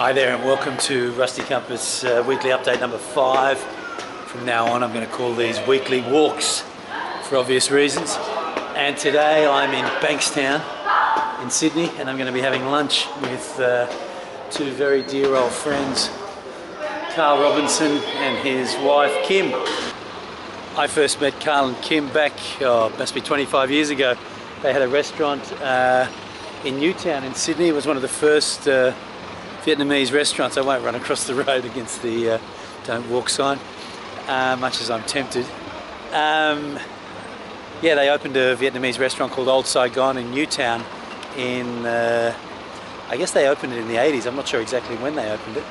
Hi there and welcome to Rusty Compass weekly update number 5. From now on I'm going to call these weekly walks for obvious reasons. And today I'm in Bankstown in Sydney and I'm going to be having lunch with two very dear old friends, Carl Robinson and his wife Kim. I first met Carl and Kim back, must be 25 years ago. They had a restaurant in Newtown in Sydney. It was one of the first Vietnamese restaurants. I won't run across the road against the don't walk sign, much as I'm tempted. Yeah, they opened a Vietnamese restaurant called Old Saigon in Newtown in, I guess they opened it in the 80s. I'm not sure exactly when they opened it.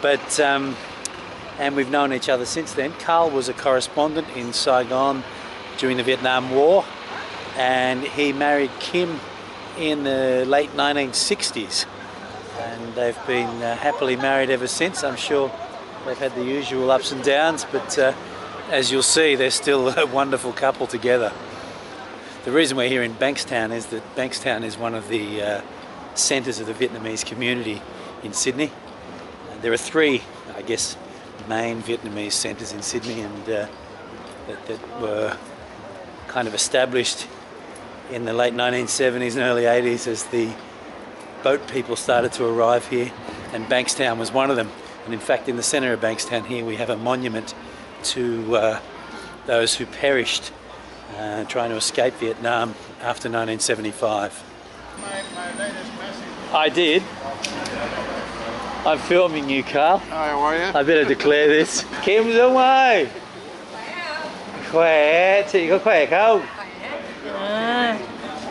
But, and we've known each other since then. Carl was a correspondent in Saigon during the Vietnam War, and he married Kim in the late 1960s. And they've been happily married ever since. I'm sure they've had the usual ups and downs, but as you'll see, they're still a wonderful couple together. The reason we're here in Bankstown is that Bankstown is one of the centres of the Vietnamese community in Sydney. And there are three, I guess, main Vietnamese centres in Sydney, and that were kind of established in the late 1970s and early 80s as the boat people started to arrive here, and Bankstown was one of them. And in fact, in the centre of Bankstown here, we have a monument to those who perished trying to escape Vietnam after 1975. My latest message. I did. I'm filming you, Carl. Hi, how are you? I better declare this. Kim Dung ơi. Khỏe, chị có khỏe không?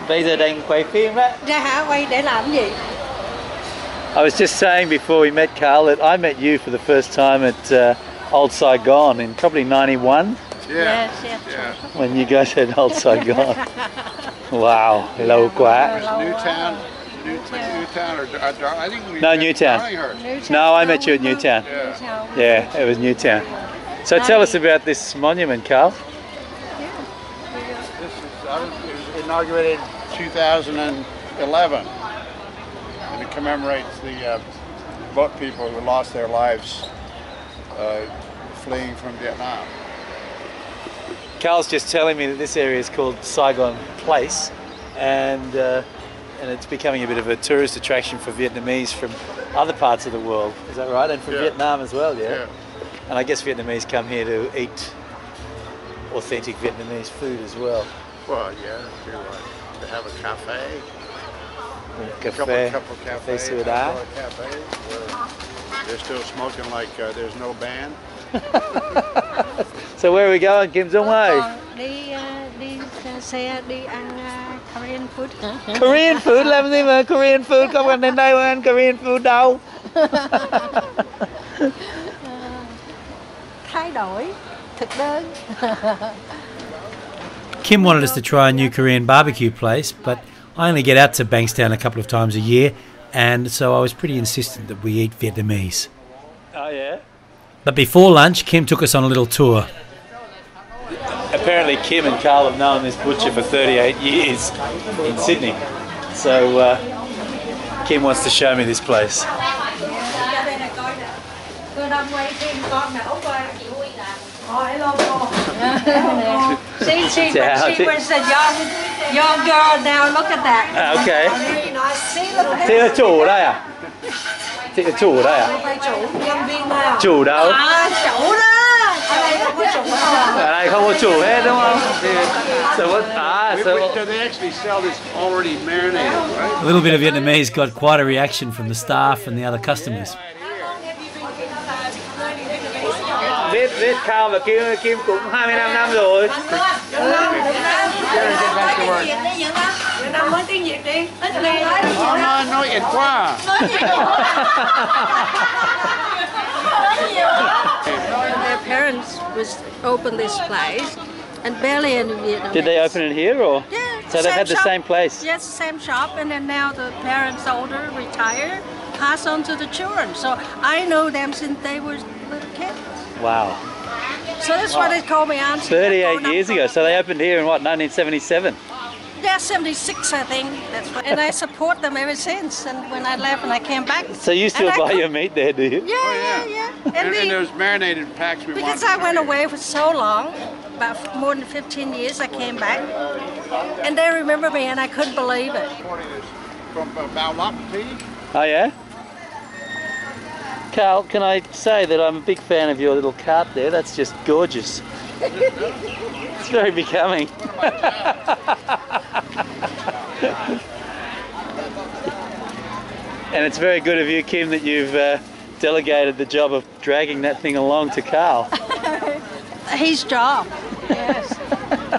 Bây giờ đang quay phim đó. Ra hả? Quay để làm gì? I was just saying before we met Carl that I met you for the first time at Old Saigon in probably 91. Yeah. Yes, yeah. When you guys had Old Saigon. Wow, lâu quá. Newtown or I think we No, Newtown. Newtown. No, I met you at Newtown. Yeah, yeah, it was Newtown. So tell us about this monument, Carl. Inaugurated 2011, and it commemorates the boat people who lost their lives fleeing from Vietnam. Carl's just telling me that this area is called Saigon Place, and it's becoming a bit of a tourist attraction for Vietnamese from other parts of the world. Is that right? And from Vietnam as well, yeah. And I guess Vietnamese come here to eat authentic Vietnamese food as well. Well, yeah, if you like to have a cafe, a couple cafes, they're still smoking like there's no ban. So where are we going, Kim Dung Hai? Korean food. Korean food, làm gì mà Korean food, không cần đến đây mà ăn Korean food đâu. Thay đổi thực đơn. Kim wanted us to try a new Korean barbecue place, but I only get out to Bankstown a couple of times a year, and so I was pretty insistent that we eat Vietnamese. Oh yeah? But before lunch, Kim took us on a little tour. Apparently Kim and Carl have known this butcher for 38 years in Sydney, so Kim wants to show me this place. She went and said, your girl now, look at that. Okay. Really nice. See, look at this. It's So they actually sell this already marinated, right? A little bit of Vietnamese got quite a reaction from the staff and the other customers. Biết Carl và Kim cũng 25 năm rồi. Nói Việt quá. Their parents was opened this place and barely in Vietnam. Did they open it here or? Yeah, so they had the same place. Yes, same shop, and then now the parents older retire, pass on to the children. So I know them since they were little kids. Wow. So that's what they called me auntie. 38 years ago. So they opened here in what, 1977? Yeah, 76, I think. That's what, and I support them ever since. And when I left and I came back. So you still buy your meat there, do you? Yeah, oh, yeah, yeah. And those marinated packs we bought. Because I went away for so long, about more than 15 years, I came back. And they remember me, and I couldn't believe it. From Baolap tea. Oh, yeah? Carl, can I say that I'm a big fan of your little cart there? That's just gorgeous. It's very becoming. And it's very good of you, Kim, that you've delegated the job of dragging that thing along to Carl. His job, yes.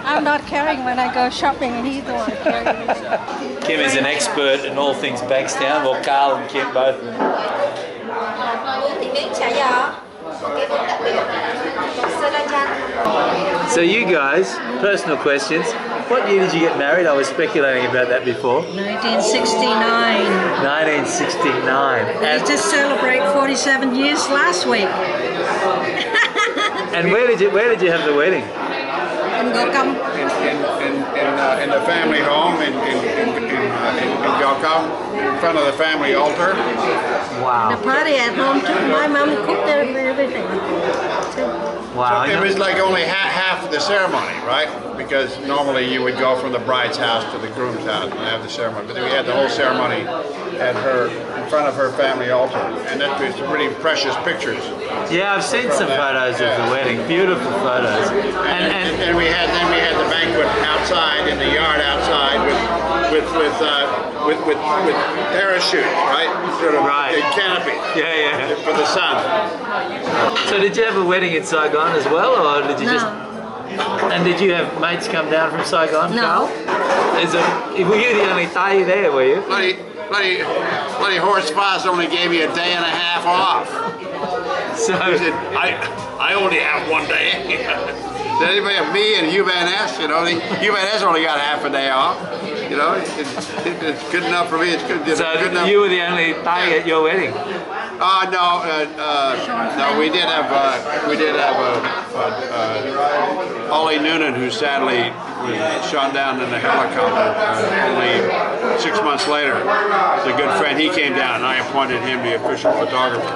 I'm not carrying when I go shopping, and he's the one carrying it. Kim is an expert in all things Bankstown. Well, Carl and Kim both. So you guys, personal questions. What year did you get married? I was speculating about that before. 1969. 1969. We just celebrated 47 years last week. And where did you have the wedding? In Go Cong. In the family home in Go Cong, in front of the family altar. Wow. And the party at home too. My mom cooked everything. Wow. So it was like only half of the ceremony, right? Because normally you would go from the bride's house to the groom's house and have the ceremony. But then we had the whole ceremony at her, in front of her family altar. And that was some really precious pictures. Yeah, I've seen some photos of the wedding. Beautiful photos. And we had the banquet outside in the yard outside with parachute, right? Sort of right. Canopy. Yeah, yeah. For the sun. So did you have a wedding in Saigon as well, or did you just? And did you have mates come down from Saigon? No. Were you the only Thai there? Were you? Bloody horse boss only gave me a day and a half off. So he said, I only have one day. Did anybody have me and Hugh Van Es? You know, Hugh Van Es only got half a day off. You know, it's good enough for me. It's good, it's so good enough. You were the only Thai at your wedding. No. We did have Ollie Noonan, who sadly was shot down in a helicopter only 6 months later. He's a good friend. He came down, and I appointed him the official photographer.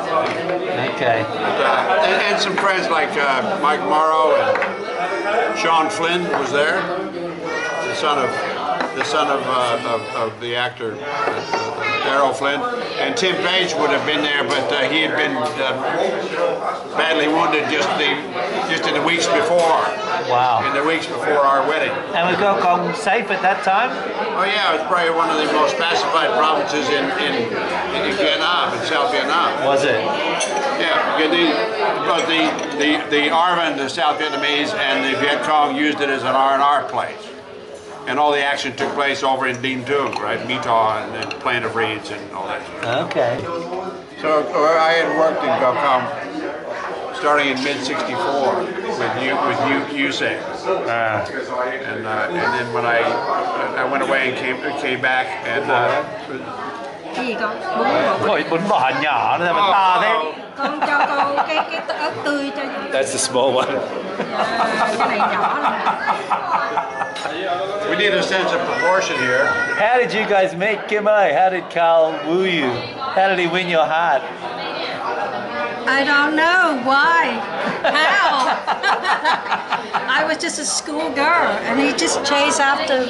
Okay. And some friends like Mike Morrow and Sean Flynn was there, the son of the actor Darryl Flynn, and Tim Page would have been there, but he had been badly wounded just in the weeks before. Wow! In the weeks before our wedding. And was Go Cong safe at that time? Oh yeah, it was probably one of the most pacified provinces in Vietnam, in South Vietnam. Was it? Yeah, because the ARVN, the South Vietnamese, and the Viet Cong used it as an R&R place. And all the action took place over in Dinh Tuong, right? My Tho and then Plain of Reeds and all that sort of stuff. Okay. So I had worked in Go Cong starting in mid-64 with Yusei. And then when I went away and came back and that's the small one. We need a sense of proportion here. How did you guys meet, Kim? How did Carl woo you? How did he win your heart? I don't know. Why? How? I was just a school girl, and he just chased after.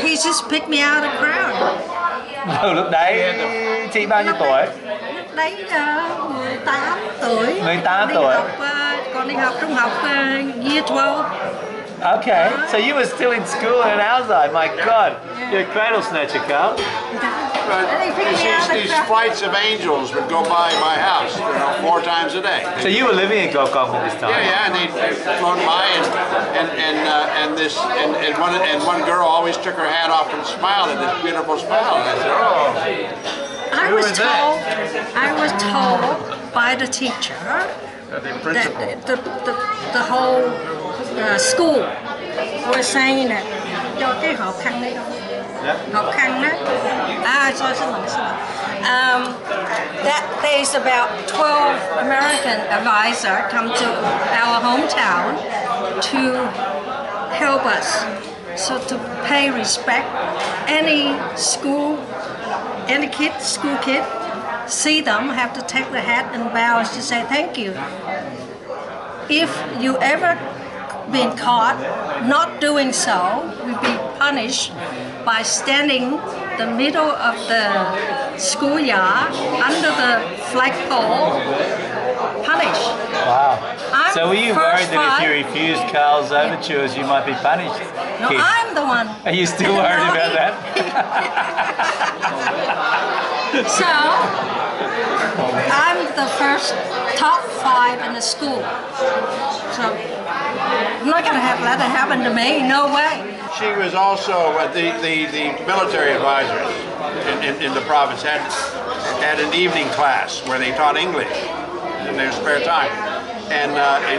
He just picked me out of the crowd. Oh, look, đấy chị bao nhiêu tuổi? Đấy là 18 tuổi. 18 tuổi. Year 12. Okay, so you were still in school in our side. My God, you're a cradle snatcher, Carl. These flights of angels would go by my house, you know, 4 times a day. So you were living in Go Cong at this time? Yeah, yeah, and they'd flown by, and one girl always took her hat off and smiled, and this beautiful smile. And I said, oh, I was told by the teacher. The whole school was saying that that there's about 12 American advisors come to our hometown to help us. So to pay respect, any school kid, see them, have to take the hat and bow to say thank you. If you ever been caught not doing so, you'll be punished by standing the middle of the schoolyard under the flagpole. Punished. Wow. So were you worried that if you refused Carl's overtures, you might be punished? No, Kim. I'm the one. Are you still worried about that? So, I'm the first top 5 in the school. So, I'm not going to have that happen to me, no way. She was also the military advisor in the province had an evening class where they taught English in their spare time. And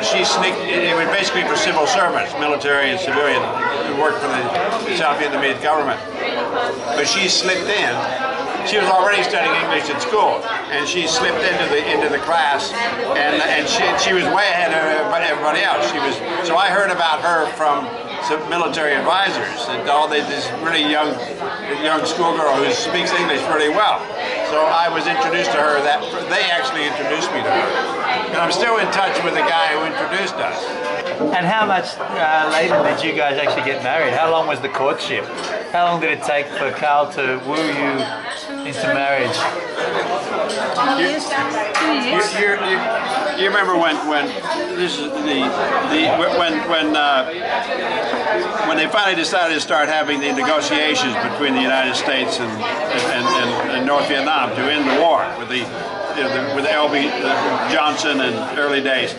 she sneaked, it was basically for civil service, military and civilian, who worked for the South Vietnamese government. But she slipped in. She was already studying English at school, and she slipped into the class, and she was way ahead of everybody else. She was, so I heard about her from some military advisors, and all this really young schoolgirl who speaks English really well. So I was introduced to her. That they actually introduced me to her. And I'm still in touch with the guy who introduced us. And how much later did you guys actually get married? How long was the courtship? How long did it take for Carl to woo you into marriage? 2 years. 2 years. You remember when they finally decided to start having the negotiations between the United States and North Vietnam to end the war with L.B. Johnson and early days.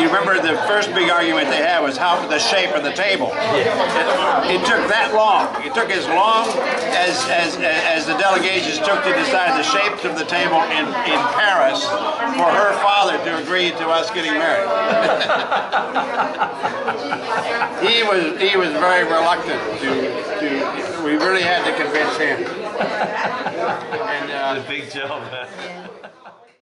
You remember the first big argument they had was how the shape of the table. It took that long. It took as long as the delegations took to decide the shapes of the table in Paris for her father to agree to us getting married. He was very reluctant to. We really had to convince him. And, it's a big job.